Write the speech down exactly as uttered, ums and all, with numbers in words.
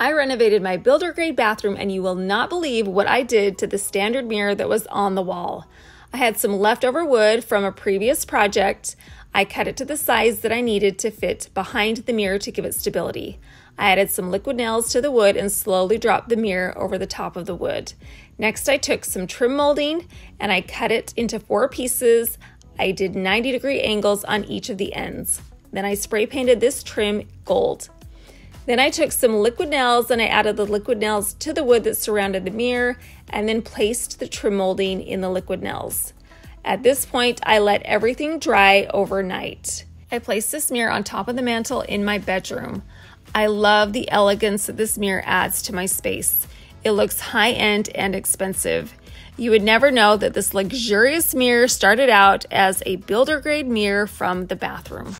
I renovated my builder grade bathroom and you will not believe what I did to the standard mirror that was on the wall. I had some leftover wood from a previous project. I cut it to the size that I needed to fit behind the mirror to give it stability. I added some liquid nails to the wood and slowly dropped the mirror over the top of the wood. Next, I took some trim molding and I cut it into four pieces. I did ninety degree angles on each of the ends. Then I spray painted this trim gold. Then I took some liquid nails and I added the liquid nails to the wood that surrounded the mirror and then placed the trim molding in the liquid nails. At this point, I let everything dry overnight. I placed this mirror on top of the mantle in my bedroom. I love the elegance that this mirror adds to my space. It looks high-end and expensive. You would never know that this luxurious mirror started out as a builder grade mirror from the bathroom.